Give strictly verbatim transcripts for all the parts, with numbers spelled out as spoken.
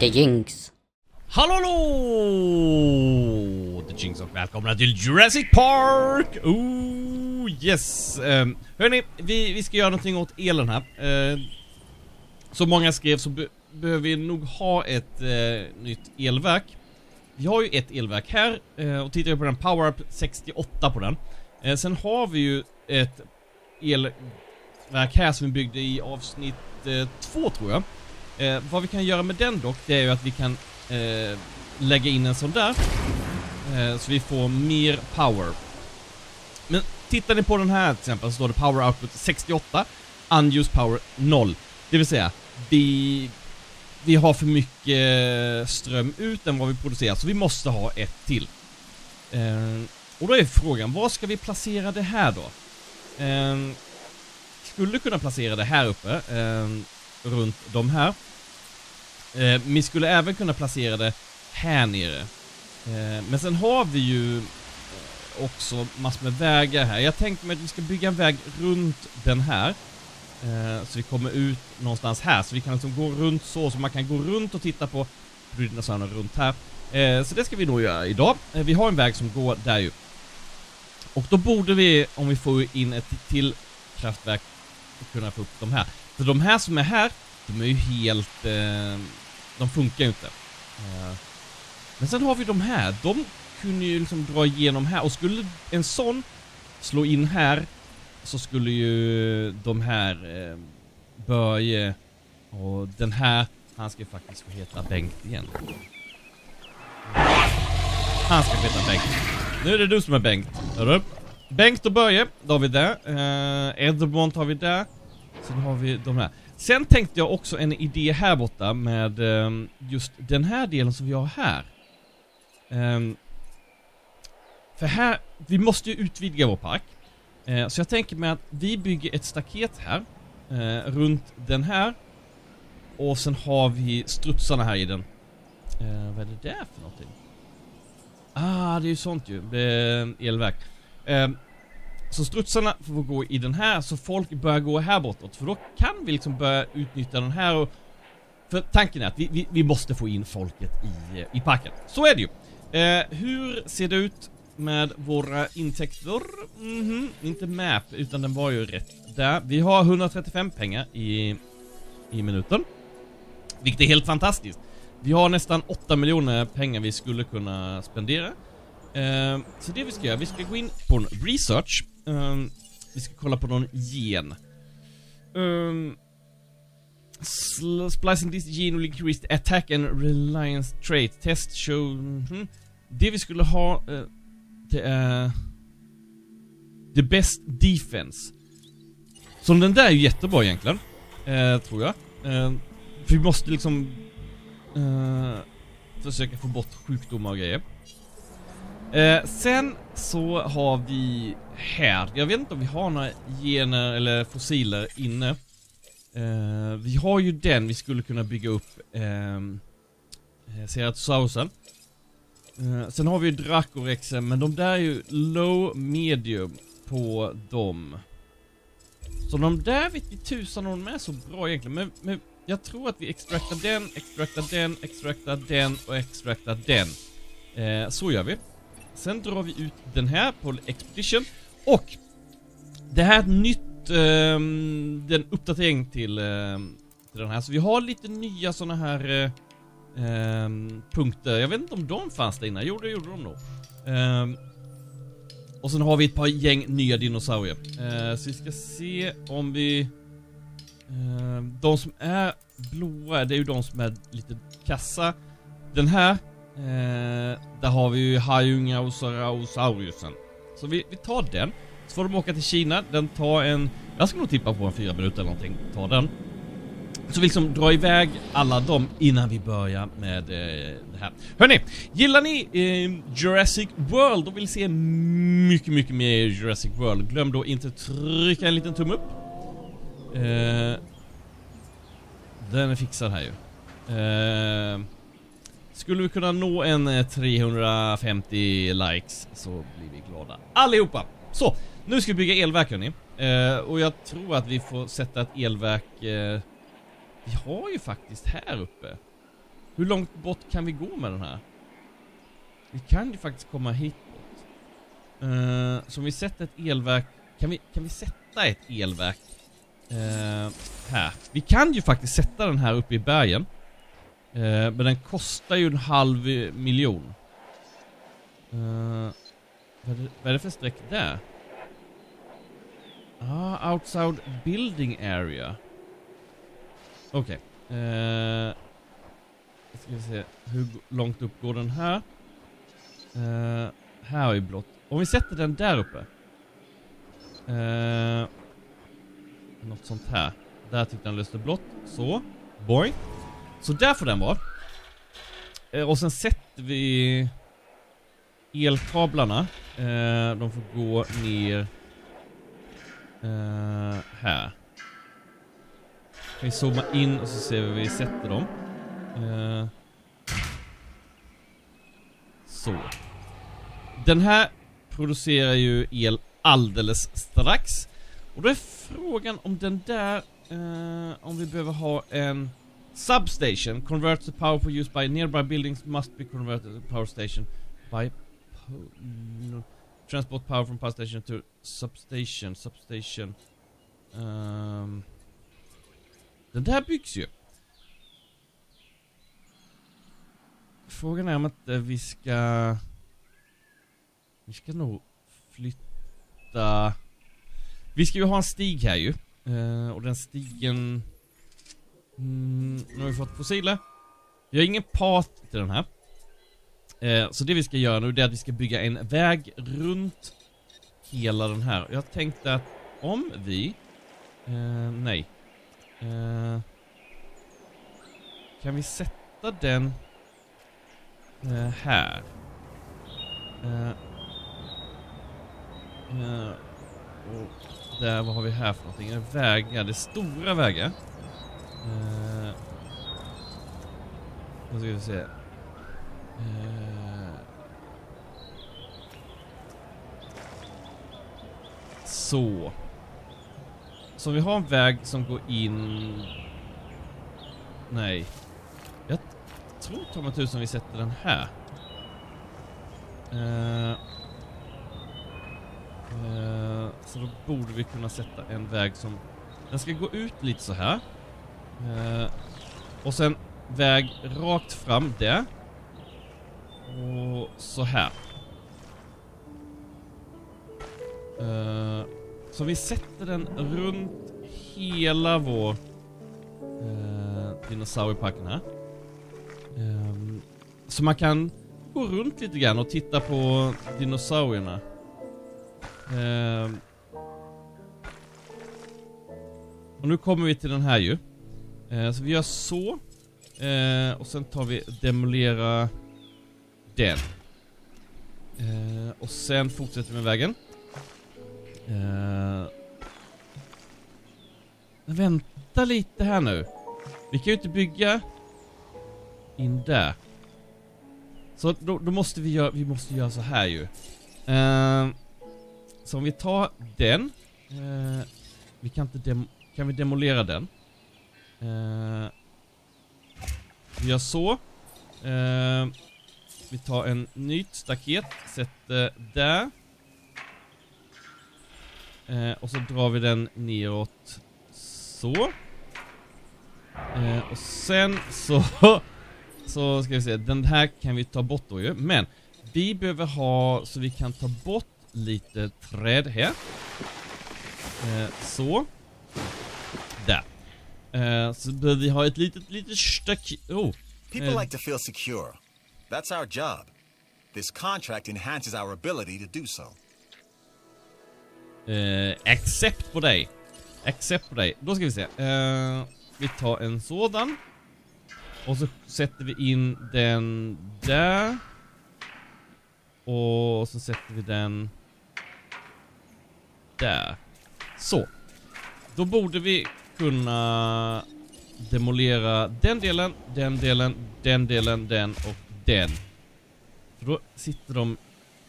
The Jinx. Hallå! The Jinx och välkomna till Jurassic Park! Oh yes! Um, hörni, vi, vi ska göra någonting åt elen här. Uh, som många skrev så be behöver vi nog ha ett uh, nytt elverk. Vi har ju ett elverk här. Uh, och tittar jag på den, power-up sextioåtta på den. Uh, sen har vi ju ett elverk här som vi byggde i avsnitt uh, två tror jag. Eh, vad vi kan göra med den dock, det är ju att vi kan eh, lägga in en sån där. Eh, så vi får mer power. Men tittar ni på den här till exempel så står det power output sextioåtta, unused power noll. Det vill säga, vi, vi har för mycket ström ut än vad vi producerar, så vi måste ha ett till. Eh, och då är frågan, var ska vi placera det här då? Eh, skulle kunna placera det här uppe. Eh, runt de här. Eh, vi skulle även kunna placera det här nere. Eh, men sen har vi ju också massor med vägar här. Jag tänkte mig att vi ska bygga en väg runt den här. Eh, så vi kommer ut någonstans här. Så vi kan liksom gå runt så. Så man kan gå runt och titta på brydnadsöarna runt här. Eh, så det ska vi nog göra idag. Eh, vi har en väg som går där ju. Och då borde vi, om vi får in ett till kraftverk, kunna få upp de här. För de här som är här, de är ju helt... Eh, de funkar ju inte. Eh. Men sen har vi de här. De kunde ju liksom dra igenom här. Och skulle en sån slå in här, så skulle ju de här eh, börja. Och den här, han ska faktiskt få heta Bengt igen. Han ska få heta Bengt. Nu är det du som är Bengt. Hör du? Bengt och Börje, då har vi där. Eh, Edmond har vi där. Sen har vi de här. Sen tänkte jag också en idé här borta med um, just den här delen som vi har här. Um, för här, vi måste ju utvidga vår park. Uh, så jag tänker mig att vi bygger ett staket här. Uh, runt den här. Och sen har vi strutsarna här i den. Uh, vad är det där för någonting? Ah, det är ju sånt ju. Det är elverk. Uh, Så strutsarna får gå i den här, så folk börjar gå här bortåt. För då kan vi liksom börja utnyttja den här. Och för tanken är att vi, vi, vi måste få in folket i, i parken. Så är det ju. Eh, hur ser det ut med våra intäkter? Mm-hmm. Inte map, utan den var ju rätt där. Vi har hundratrettiofem pengar i, i minuten. Vilket är helt fantastiskt. Vi har nästan åtta miljoner pengar vi skulle kunna spendera. Eh, så det vi ska göra, vi ska gå in på en research. Um, vi ska kolla på någon gen. Um, splicing this gene will increase the attack and reliance trait. Test show. Mm-hmm. Det vi skulle ha uh, det är the best defense. Så den där är ju jättebra egentligen. Uh, tror jag. Uh, för vi måste liksom uh, försöka få bort sjukdomar och grejer. Eh, sen så har vi här, jag vet inte om vi har några gener eller fossiler inne. eh, Vi har ju den, vi skulle kunna bygga upp eh, Ceratosaursen. eh, Sen har vi ju Dracorexen, men de där är ju low medium på dem. Så de där vet vi tusan om de är så bra egentligen, men, men jag tror att vi extraktar den, extraktar den, extraktar den och extraktar den. eh, Så gör vi. Sen drar vi ut den här på Expedition. Och det här är ett nytt eh, den uppdatering till, eh, till den här. Så vi har lite nya såna här eh, eh, punkter. Jag vet inte om de fanns där innan. Jo, det gjorde de nog. eh, Och sen har vi ett par gäng nya dinosaurier. eh, Så vi ska se om vi eh, de som är blåa, det är ju de som är lite kassa. Den här Eh, där har vi ju Hyungaosaurausen. Så vi, vi tar den. Så får de åka till Kina. Den tar en... Jag ska nog tippa på en fyra minuter eller någonting. Ta den. Så vi liksom drar iväg alla dem innan vi börjar med eh, det här. Hörrni, gillar ni eh, Jurassic World och vill se mycket, mycket mer Jurassic World, glöm då inte trycka en liten tumme upp. eh, Den är fixad här ju. Eh... Skulle vi kunna nå en trehundrafemtio likes så blir vi glada allihopa. Så, nu ska vi bygga elverk hörni. Eh, och jag tror att vi får sätta ett elverk. Eh, vi har ju faktiskt här uppe. Hur långt bort kan vi gå med den här? Vi kan ju faktiskt komma hit bort. Uh, så om vi sätter ett elverk... Kan vi, kan vi sätta ett elverk? Uh, här. Vi kan ju faktiskt sätta den här uppe i bergen. Uh, men den kostar ju en halv miljon. Uh, vad, är det, vad är det för sträck där? Ah, outside building area. Okej. Okay. Uh, ska vi se. Hur långt upp går den här? Uh, här är ju blått. Om vi sätter den där uppe. Uh, något sånt här. Där tyckte den löste blått. Så. Boing. Så där får den vara. Uh, och sen sätter vi elkablarna. Uh, de får gå ner... Uh, här. Vi zoomar in och så ser vi hur vi sätter dem. Uh, så. Den här producerar ju el alldeles strax. Och då är frågan om den där... Uh, om vi behöver ha en substation. Convert the power for use by nearby buildings must be converted to power station by... Po Transport power from power station to substation. Substation. Um. Den där byggs ju. Frågan är om att vi ska... Vi ska nog flytta... Vi ska ju ha en stig här ju. Uh, och den stigen... Mm, nu har vi fått fossiler. Vi har ingen path till den här. Så det vi ska göra nu är att vi ska bygga en väg runt hela den här. Jag tänkte att om vi... Eh, nej. Eh, kan vi sätta den eh, här? Eh, eh, och där, vad har vi här för någonting? En väg, ja, det är stora vägar. Eh, vad ska vi se? Så. Så vi har en väg som går in. Nej. Jag tror tomma tusen vi sätter den här. Uh, uh, så då borde vi kunna sätta en väg som... Den ska gå ut lite så här. Uh, och sen väg rakt fram där. Och så här. Uh, så vi sätter den runt hela vår uh, dinosaurieparken här. Um, så man kan gå runt lite grann och titta på dinosaurierna. Uh, och nu kommer vi till den här ju. Uh, så vi gör så. Uh, och sen tar vi demolera... Den. Eh, och sen fortsätter vi med vägen. Eh, vänta lite här nu. Vi kan ju inte bygga in där. Så då, då måste vi göra, vi måste göra så här ju. Eh, så om vi tar den. Eh, vi kan inte dem, kan vi demolera den? Eh, vi gör så. Eh, Vi tar en nytt staket, sätter där. Eh, och så drar vi den neråt. Så. Eh, och sen så... Så ska vi se, den här kan vi ta bort då ju. Men vi behöver ha så vi kan ta bort lite träd här. Eh, så. Där. Eh, så behöver vi ha ett litet, litet staket. Oh. People like to feel secure. That's our job. This contract enhances our ability to do so. Uh, accept på dig. Accept på dig. Då ska vi se. Uh, vi tar en sådan. Och så sätter vi in den där. Och så sätter vi den där. Så. Då borde vi kunna demolera den delen, den delen, den delen, den och den. För då sitter de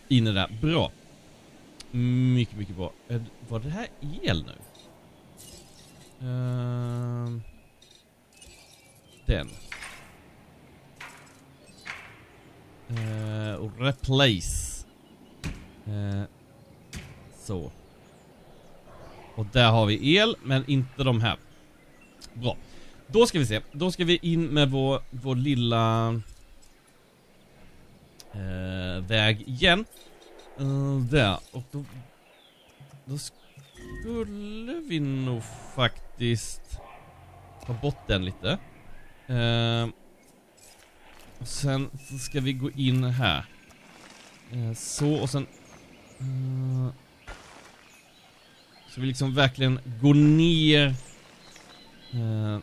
inne där. Bra. Mycket, mycket bra. Är, var det här el nu? Uh, den. Uh, replace. Uh, så. Och där har vi el, men inte de här. Bra. Då ska vi se. Då ska vi in med vår, vår lilla uh, väg igen. Uh, där. Och då, då skulle vi nog faktiskt ta bort den lite. Uh, och sen så ska vi gå in här. Uh, så och sen... Uh, så vi liksom verkligen gå ner... Uh,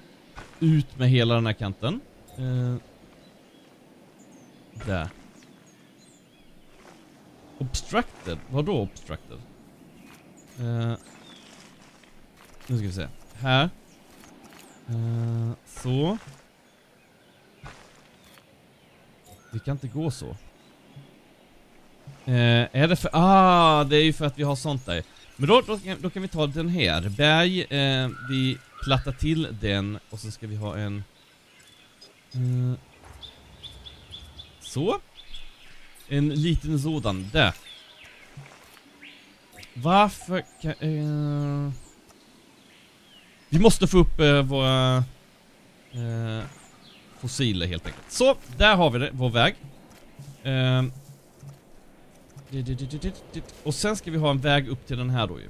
ut med hela den här kanten. Uh, där. Obstructed? Vadå obstructed? Uh, nu ska vi se. Här. Uh, så. Vi kan inte gå så. Eh, är det för... Ah, det är ju för att vi har sånt där. Men då, då, då kan vi ta den här. Berg, eh, vi plattar till den. Och så ska vi ha en... Eh, så. En liten sådan. Där. Varför kan... Eh, vi måste få upp eh, våra... Eh, fossiler helt enkelt. Så, där har vi det, vår väg. Ehm. Och sen ska vi ha en väg upp till den här då ju.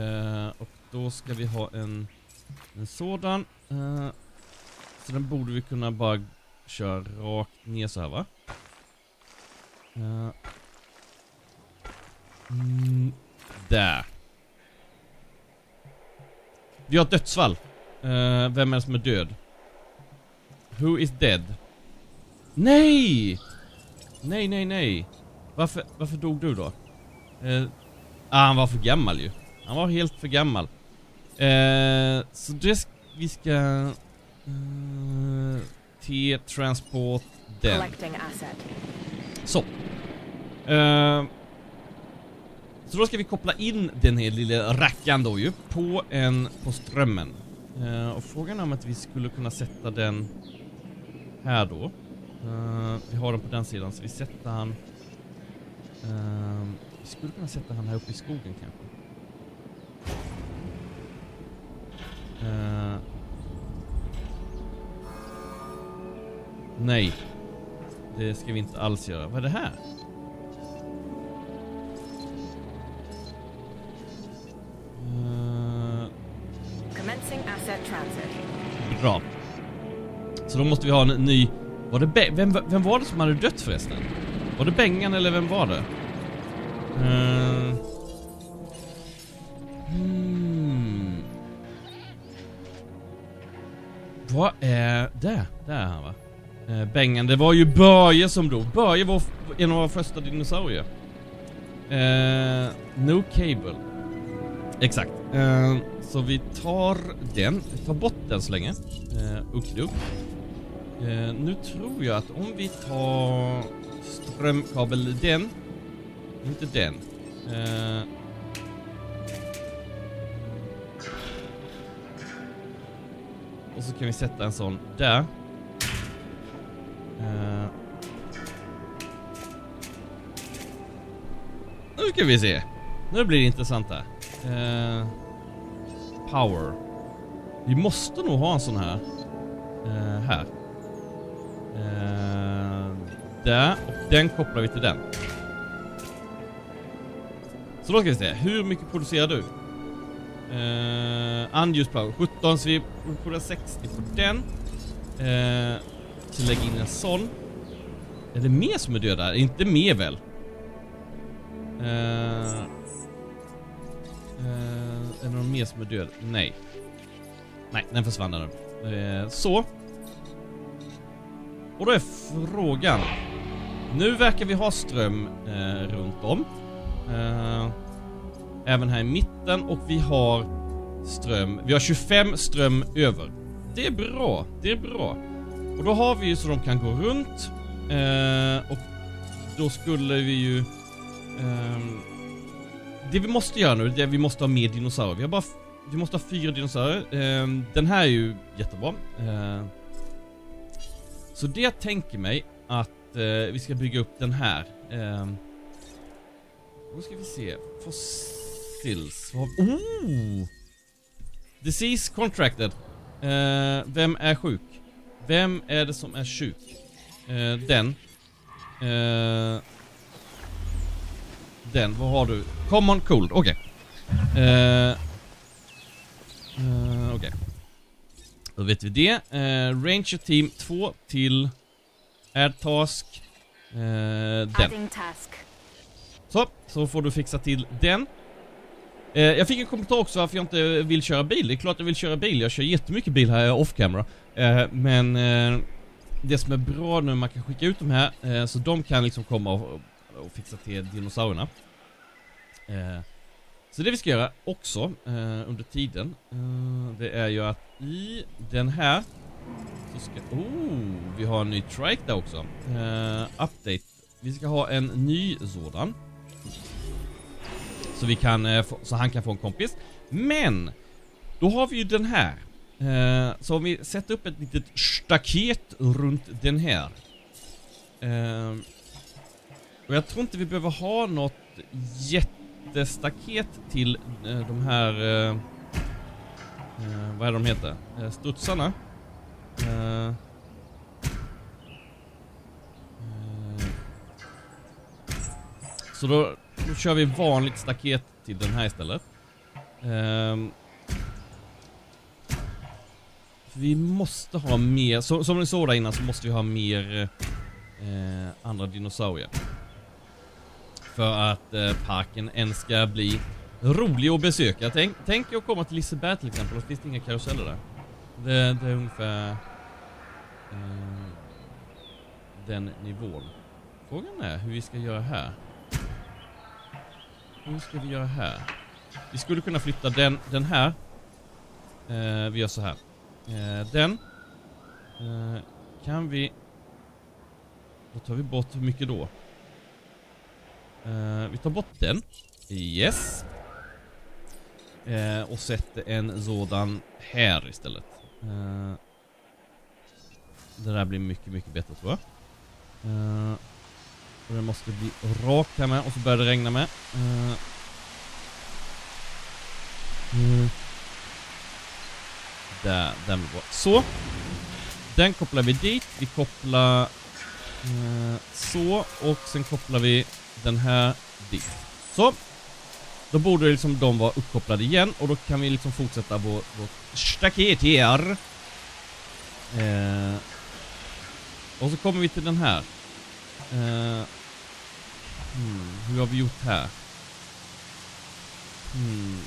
Ehm. Och då ska vi ha en, en sådan. Ehm. Så den borde vi kunna bara köra rakt ner så här, va? Ehm. Mm. Där. Vi har ett dödsfall. Ehm. Vem är det som är död? Who is dead? Nej! Nej, nej, nej. Varför, varför dog du då? Eh, ah, han var för gammal ju. Han var helt för gammal. Eh, så det sk vi ska... Eh, T-transport den. Så. Eh, så då ska vi koppla in den här lilla rackan då ju. På, en, på strömmen. Eh, och frågan är om att vi skulle kunna sätta den... Här då. Uh, vi har den på den sidan så vi sätter han. Uh, vi skulle kunna sätta han här uppe i skogen kanske. Uh, nej. Det ska vi inte alls göra. Vad är det här? Uh, Commencing asset transit. Bra. Så då måste vi ha en ny... Var det Be vem, vem var det som hade dött förresten? Var det Bengan eller vem var det? Uh... Hmm. Vad är det? Där är han, va? Uh, Bengan, det var ju Börje som dog. Börje var en av våra första dinosaurier. Uh, no cable. Exakt. Uh, så vi tar den. Vi tar bort den så länge. Uh, upp, upp. Uh, nu tror jag att om vi tar strömkabel den, inte den. Uh, och så kan vi sätta en sån där. Uh, nu ska vi se. Nu blir det intressant här. Uh, power. Vi måste nog ha en sån här. Uh, här. Uh, där, och den kopplar vi till den. Så då ska vi se, hur mycket producerar du? Uh, unused power, sjutton, så vi producerar sextio på den. Uh, så lägger in en sån. Är det mer som är död där? Inte mer väl? Uh, uh, är det någon mer som är död? Nej. Nej, den försvann där nu. Uh, så. Och då är frågan. Nu verkar vi ha ström eh, runt om. Eh, även här i mitten. Och vi har ström. Vi har tjugofem ström över. Det är bra. Det är bra. Och då har vi ju så de kan gå runt. Eh, och då skulle vi ju... Eh, det vi måste göra nu det är att vi måste ha mer dinosaurier. Vi, har bara vi måste ha fyra dinosaurier. Eh, den här är ju jättebra. Eh, Så det jag tänker mig att att eh, vi ska bygga upp den här. Eh, nu ska vi se. Fossils. Oh! Disease contracted. Eh, vem är sjuk? Vem är det som är sjuk? Eh, den. Eh, den, vad har du? Common cold, okej. Okay. Eh, eh, okej. Okay. Då vet vi det. Eh, Ranger team två till add task. Eh, den. Task. Så, så får du fixa till den. Eh, jag fick en kommentar också varför jag inte vill köra bil. Det är klart jag vill köra bil. Jag kör jättemycket bil här off camera. Eh, men eh, det som är bra nu, man kan skicka ut de här. Eh, så de kan liksom komma och, och fixa till dinosaurierna. Eh, så det vi ska göra också eh, under tiden. Eh, det är ju att i den här. Så ska, oh, vi har en ny trike där också. Eh, update. Vi ska ha en ny sådan. Så, vi kan, så han kan få en kompis. Men då har vi ju den här. Så om vi sätter upp ett litet staket runt den här. Och jag tror inte vi behöver ha något jättestaket till de här. Vad är de heter? Studsarna. Så då, då kör vi vanligt staket till den här istället. Um, vi måste ha mer, så, som ni såg där innan så måste vi ha mer uh, andra dinosaurier. För att uh, parken än ska bli rolig att besöka. Tänk, tänk att komma till Lisebär till exempel, och det finns inga karuseller där. Det, det är ungefär uh, den nivån. Frågan är hur vi ska göra här. Hur ska vi göra här? Vi skulle kunna flytta den, den här. Eh, vi gör så här. Eh, den. Eh, kan vi... Då tar vi bort hur mycket då? Eh, vi tar bort den. Yes. Eh, och sätter en sådan här istället. Eh, det där blir mycket, mycket bättre tror jag. Eh, Och det måste bli rakt här med. Och så börjar det regna med. Uh. Mm. Där, den blir bra. Så. Den kopplar vi dit. Vi kopplar uh, så. Och sen kopplar vi den här dit. Så. Då borde liksom de vara uppkopplade igen. Och då kan vi liksom fortsätta vår, vårt staket här. Uh. Och så kommer vi till den här. Uh. Hmm, hur har vi gjort här? Hmm.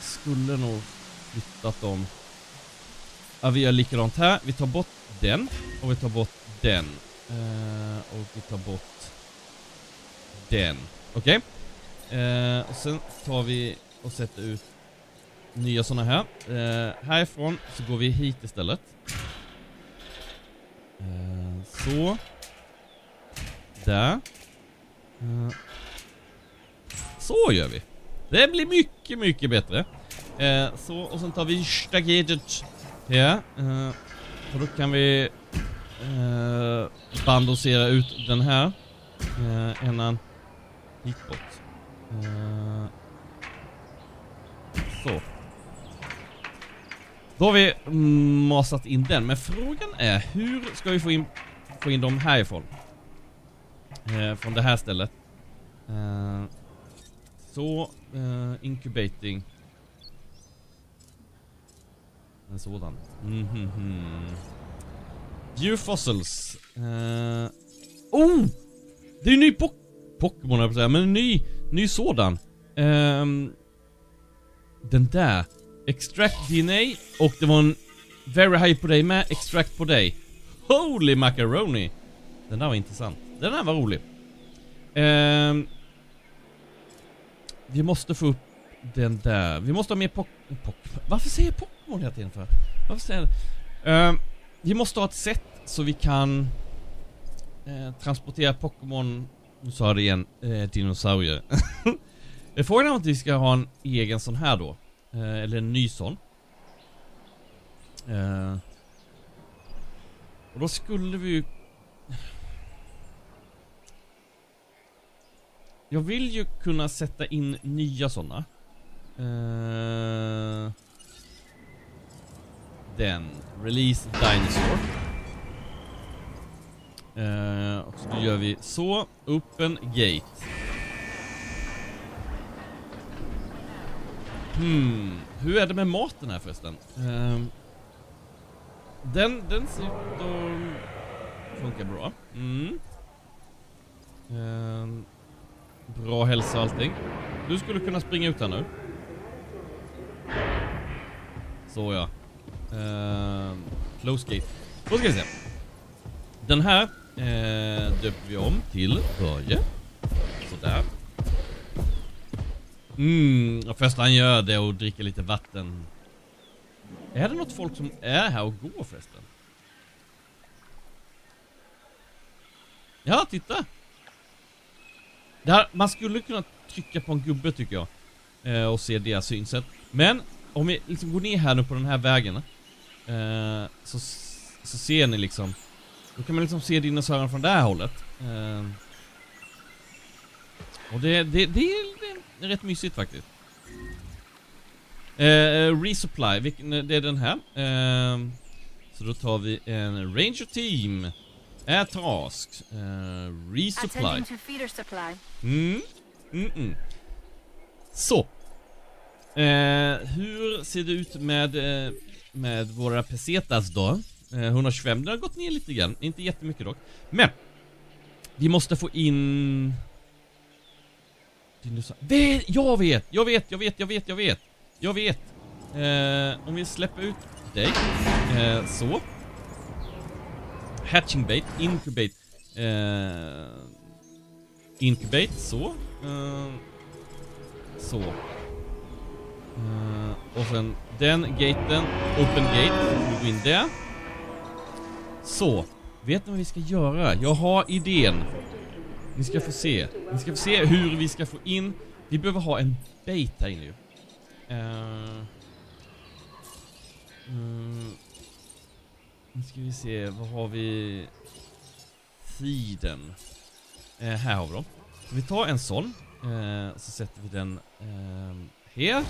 Skulle nog flyttat dem. Ja, vi gör likadant här. Vi tar bort den. Och vi tar bort den. Uh, och vi tar bort den. Okej. Okay. Uh, och sen tar vi och sätter ut nya sådana här. Uh, härifrån så går vi hit istället. Uh, så. Där. Uh. Så gör vi. Det blir mycket, mycket bättre. Uh, så, och sen tar vi staketet här. Uh, och då kan vi uh, bandosera ut den här. Uh, innan hit bort. Uh. Så. Då har vi masat in den. Men frågan är, hur ska vi få in, få in dem härifrån? Eh, från det här stället. Eh, så, eh, incubating. En sådan. Mm-hmm-hmm. New fossils. Eh, oh! Det är en ny po- Pokémon, jag vill säga, men en ny, ny sådan. Eh, den där. Extract D N A. Och det var en very high på dig med. Extract på dig. Holy macaroni. Den där var intressant. Den där var rolig. Um, vi måste få upp den där. Vi måste ha mer Pokémon. Varför säger jag Pokémon hela tiden för? Varför säger jag? Um, vi måste ha ett sätt så vi kan uh, transportera Pokémon. Nu sa jag det igen. Uh, dinosaurier. Frågan är om att vi ska ha en egen sån här då. Eh, eller en ny sån. Eh, och då skulle vi Jag vill ju kunna sätta in nya sådana. Uh, den. Release Dinosaur. Uh, och så gör vi så. Open Gate. Hmm. Hur är det med maten här förresten? Uh, den, den sitter... Funkar bra. Mm. Uh, Bra hälsa och allting. Du skulle kunna springa ut här nu. Så ja. Uh, close gate. Då ska vi se. Den här uh, döper vi om till Börje. Sådär. Mm, och först han gör det och dricker lite vatten. Är det något folk som är här och går förresten? Ja, titta. Det här, man skulle kunna trycka på en gubbe tycker jag. Eh, och se deras synsätt. Men om vi liksom går ner här nu på den här vägen. Eh, så, så ser ni liksom. Då kan man liksom se dinosaurierna från det här hållet. Eh, och det, det, det, är, det är rätt mysigt faktiskt. Eh, resupply. Vilken, det är den här. Eh, så då tar vi en Ranger Team. Är task. Uh, resupply. Mm. Mm -mm. Så. Uh, hur ser det ut med, uh, med våra pesetas då? Uh, etthundratjugofem. Det har gått ner lite grann. Inte jättemycket dock. Men. Vi måste få in... Vet, jag vet. Jag vet. Jag vet. Jag vet. Jag vet. Jag vet. Uh, om vi släpper ut dig. Uh, så. Hatching bait, incubate, eh, incubate, så, eh, så, eh, och sen den gaten, open gate, vi går in där. Så, vet ni vad vi ska göra? Jag har idén. Ni ska få se, ni ska få se hur vi ska få in. Vi behöver ha en bait här inne. Eh, mm. Nu ska vi se, vad har vi? Tiden. Eh, här har vi dem. Så vi tar en sån. Eh, så sätter vi den eh, här.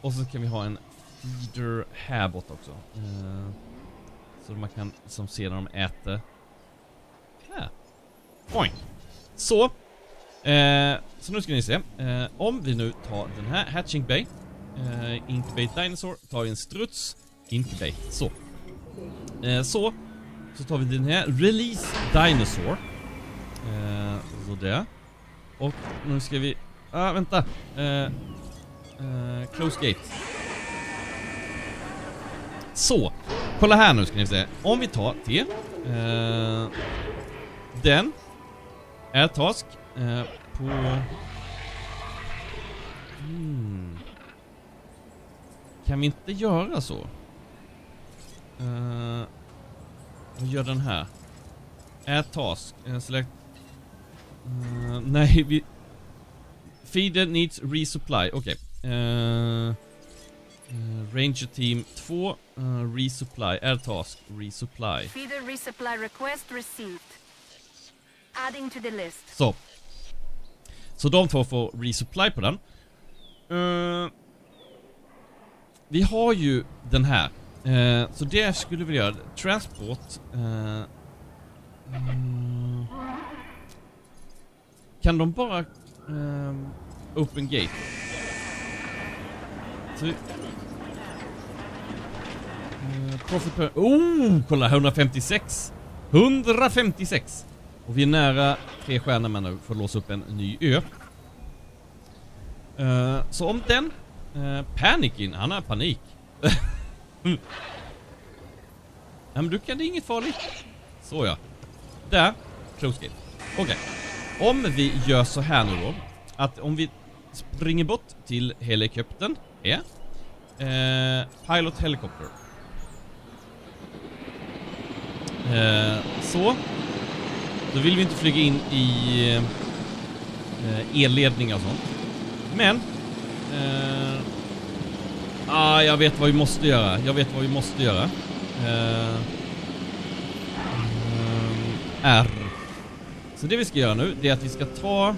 Och så kan vi ha en feeder här borta också. Eh, så man kan som se när de äter. Här. Point. Så. Eh, så nu ska ni se. Eh, om vi nu tar den här hatching bay. Eh, incubate dinosaur. Tar vi en struts. Incubate. Så. Eh, så, så tar vi den här Release Dinosaur. eh, Så det. Och nu ska vi ah, vänta eh, eh, Close Gate. Så, kolla här nu ska ni se. Om vi tar T eh, den är task eh, på hmm. Kan vi inte göra så? Uh, vad gör den här? Add task. Uh, select. Uh, nej, vi... Feeder needs resupply. Okej. Okay. Uh, uh, Ranger team två. Uh, resupply. Add task. Resupply. Feeder resupply request received. Adding to the list. Så. Så de två får resupply på den. Uh, vi har ju den här. Eh, så det skulle vi göra. Transport. Eh, mm, kan de bara eh, open gate? Så, eh, profit per, oh, kolla etthundrafemtiosex. etthundrafemtiosex. Och vi är nära tre stjärnor men nu får låsa upp en ny ö. Eh, så om den eh, paniken, han har panik. Mm. Nej men du kan, det är inget farligt. Så ja. Där, close gate. Okej, okay. Om vi gör så här nu då. Att om vi springer bort till helikoptern är eh, pilot helikopter. eh, Så då vill vi inte flyga in i eh, elledningar och sånt. Men eh, Ah, jag vet vad vi måste göra. Jag vet vad vi måste göra. Uh, um, R. Så det vi ska göra nu, det är att vi ska ta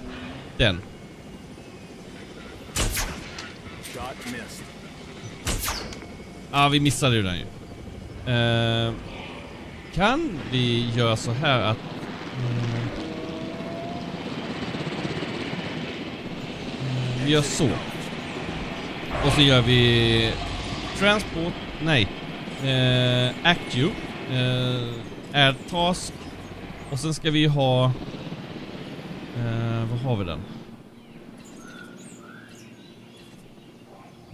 den. Ah, vi missade ju den ju. Eh, kan vi göra så här att... Mm, vi gör så. Och så gör vi... Transport... Nej. Eh, Accu. Eh, add task. Och sen ska vi ha... Eh, vad har vi den?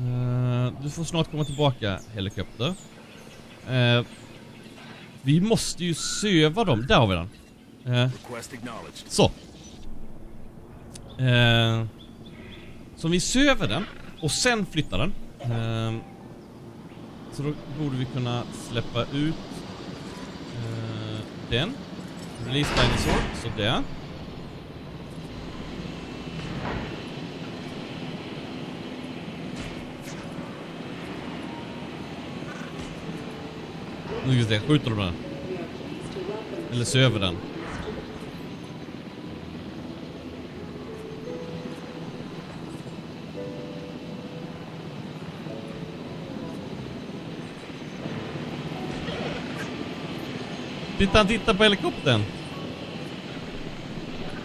Uh, du får snart komma tillbaka, helikopter. Uh, vi måste ju söva dem. Där har vi den. Uh, så. Uh, så vi söver den och sen flyttar den. Uh, så då borde vi kunna släppa ut uh, den. Release dinosaur, så där. Nu ska vi se, skjuter de den? Eller söver den? Titta, han tittar på helikoptern!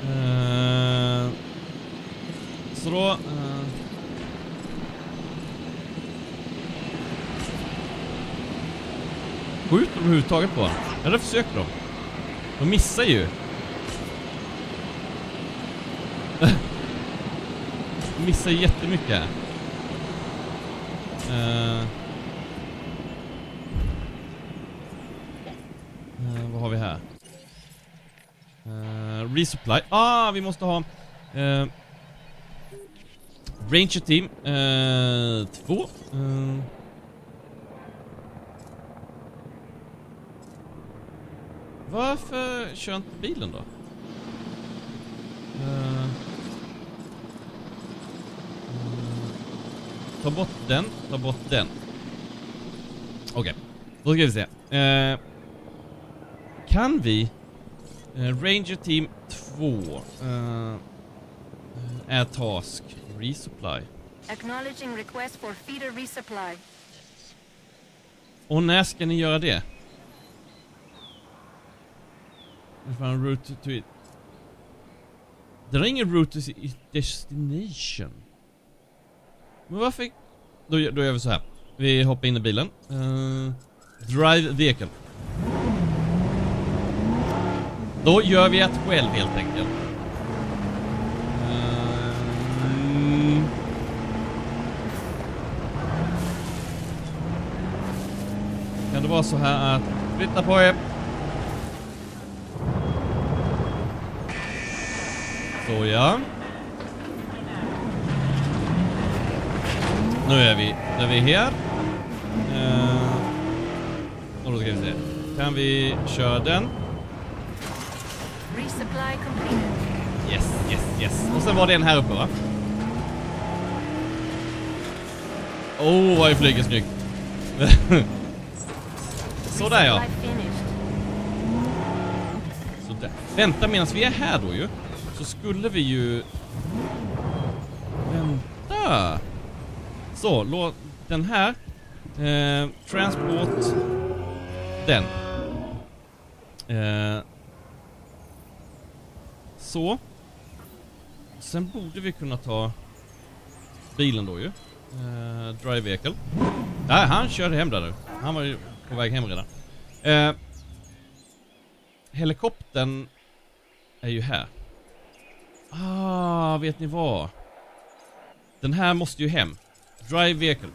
Uh, så då... Uh, skjuter de överhuvudtaget på honom? Eller försöker de? De missar ju. De missar jättemycket. Uh, uh, vad har vi här? Uh, resupply. Ah, vi måste ha... Uh, Ranger Team två. Uh, uh, Varför kör inte bilen då? Uh, uh, ta bort den, ta bort den. Okej, okay. Då ska vi se. Uh, kan vi... Uh, Ranger Team två. Uh, är task. Resupply. Acknowledging request for feeder resupply. Och när ska ni göra det? Fan, route to it. Det är ingen route to its destination. Men varför? Då, då gör vi så här. Vi hoppar in i bilen. Uh, drive vehicle. Då gör vi ett själv helt enkelt. Uh, mm. Kan det vara så här att flytta på er? Så ja. Nu är vi. Nu är vi här. Uh, och då ska vi se. Kan vi köra den? Yes, yes, yes. Och sen var det en här uppe, va? Åh, oh, vad är flyget snyggt. Sådär ja. Sådär. Vänta medan vi är här då ju. Så skulle vi ju... Vänta! Så, låt den här... Eh, transport... Den. Eh, så. Sen borde vi kunna ta... Bilen då ju. Eh, drive vehicle. Nej, han körde hem där nu. Han var ju på väg hem redan. Eh, helikoptern... Är ju här. Ah, vet ni vad? Den här måste ju hem. Drive vehicle.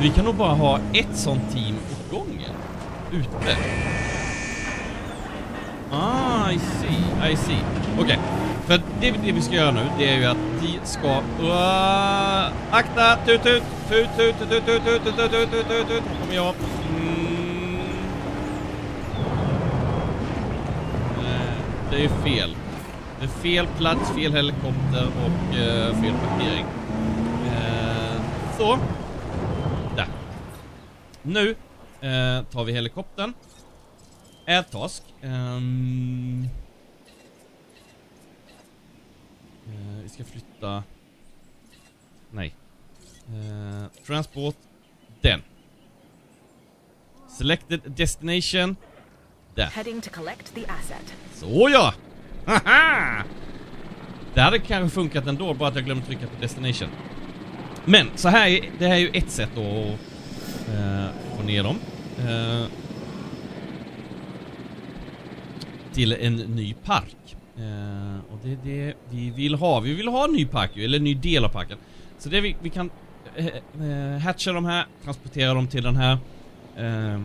Vi kan nog bara ha ett sånt team åt gången. Ute. Ah, I see, I see. Okej, okay. För det, det vi ska göra nu, det är ju att vi ska... Uh, akta, tut, tut, tut, tut, tut, tut, tut, tut, tut, tut, tut, tut, tut. Kommer jag... Det är ju fel. Det är fel plats, fel helikopter och eh, fel parkering. Eh, så. Där. Nu eh, tar vi helikoptern. Ät task. Um, uh, vi ska flytta. Nej. Uh, transport. Den. Selected destination. Där. Heading to collect the asset. Så ja. Haha. Det hade kanske funkat ändå, bara att jag glömde trycka på destination. Men så här, det här är ju ett sätt att uh, få ner dem. Uh, till en ny park. Uh, och det är det vi vill ha. Vi vill ha en ny park, eller en ny del av parken. Så det vi, vi kan uh, hatcha de här, transportera dem till den här. Uh,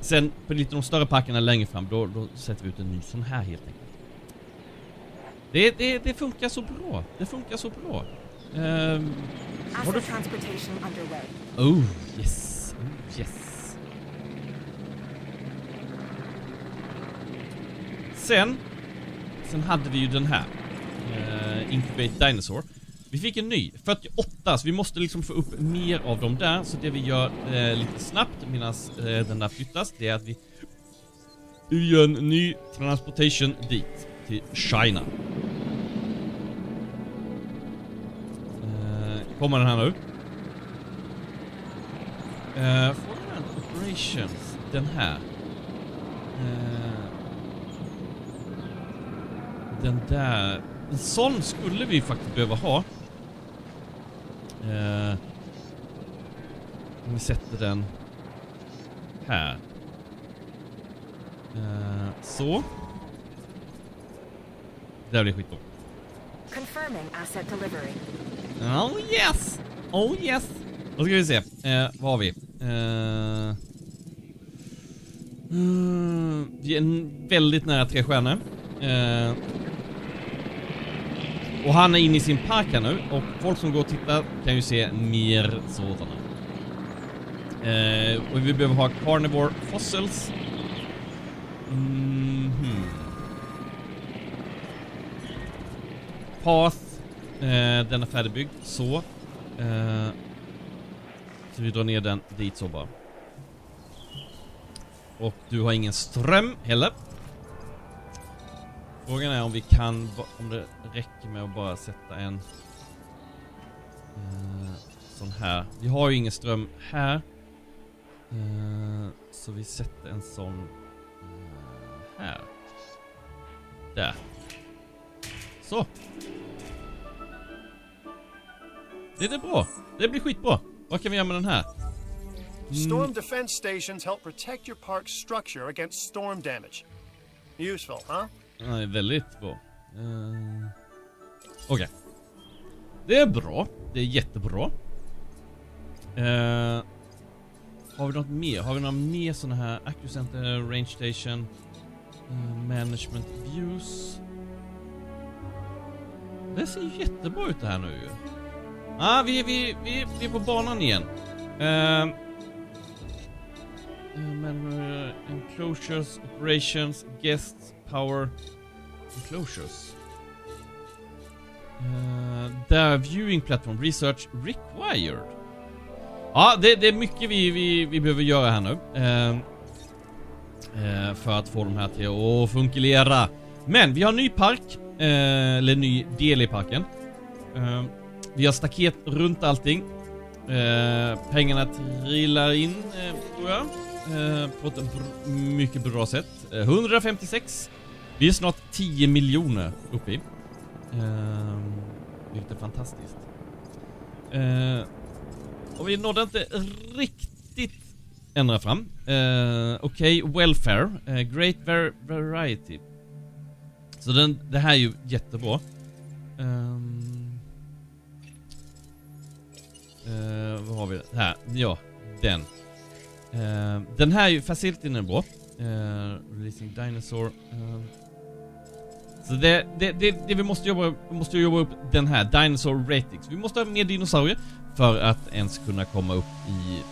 sen på lite de större parkerna längre fram, då, då sätter vi ut en ny sån här helt enkelt. Det, det, det funkar så bra. Det funkar så bra. Uh, har du... Oh, yes. Oh, yes. Sen, sen hade vi ju den här. Uh, Incubate Dinosaur. Vi fick en ny. fyrtioåtta, så vi måste liksom få upp mer av dem där. Så det vi gör uh, lite snabbt medan uh, den där flyttas, det är att vi, vi gör en ny transportation dit. Till China. Kommer den här nu? Uh, Foreign Operations. Den här. Uh, den där. En sån skulle vi faktiskt behöva ha. Uh, om vi sätter den här. Uh, så. Det här blir skitbra. Confirming asset delivery. Oh yes! Oh yes! Då ska vi se. Eh, vad har vi? Eh, mm, vi är väldigt nära tre stjärnor. Eh, och han är inne i sin park här nu. Och folk som går och tittar kan ju se mer sådana. Eh, och vi behöver ha carnivore fossils. Mm, hmm. Path. Uh, den är färdigbyggd, så uh, så vi drar ner den dit så bara. Och du har ingen ström heller. Frågan är om vi kan, om det räcker med att bara sätta en uh, sån här. Vi har ju ingen ström här, uh, så vi sätter en sån uh, här. Där. Så. Det är bra. Det blir skitbra. Vad kan vi göra med den här? Mm. Storm defense stations help protect your park's structure against storm damage. Useful, huh? Ja, det är väldigt bra. Uh... Okej. Okay. Det är bra. Det är jättebra. Uh... Har vi något mer? Har vi några mer sådana här? Accuracy Center, Range Station, uh, Management Views. Det ser ju jättebra ut det här nu. Ah, vi, vi, vi, vi är på banan igen. Uh, men, uh, enclosures, operations, guests, power. Enclosures. Uh, där viewing platform, research required. Ja, ah, det, det är mycket vi, vi, vi behöver göra här nu. Uh, uh, för att få de här till att fungera. Men vi har en ny park. Uh, eller ny del i parken. Uh, Vi har staket runt allting. Eh, pengarna trillar in, eh, tror jag. Eh, på ett br mycket bra sätt. Eh, etthundrafemtiosex. Vi är snart tio miljoner uppe i. Eh, vilket är fantastiskt. Eh, och vi nådde inte riktigt ändra fram. Eh, Okej, okay, welfare. Eh, great var variety. Så den, det här är ju jättebra. Eh, Uh, vad har vi här? Ja, den. Uh, den här ju facilityn är bra. Uh, releasing dinosaur. Uh. Så det, det, det, det vi måste jobba, vi måste jobba upp den här dinosaur ratings. Vi måste ha mer dinosaurier för att ens kunna komma upp i, i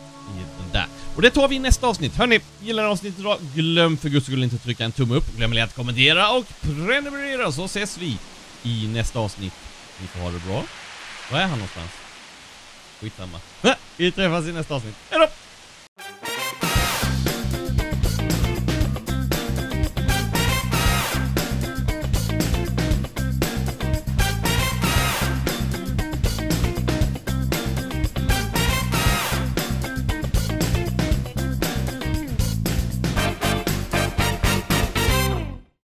den där. Och det tar vi i nästa avsnitt. Hörrni, gillar ni avsnittet idag? Glöm för guds skull inte att trycka en tumme upp. Glöm inte att kommentera och prenumerera. Så ses vi i nästa avsnitt. Ni får ha det bra. Var är han någonstans? Skitsamma. Vi träffas i nästa avsnitt. Hej då!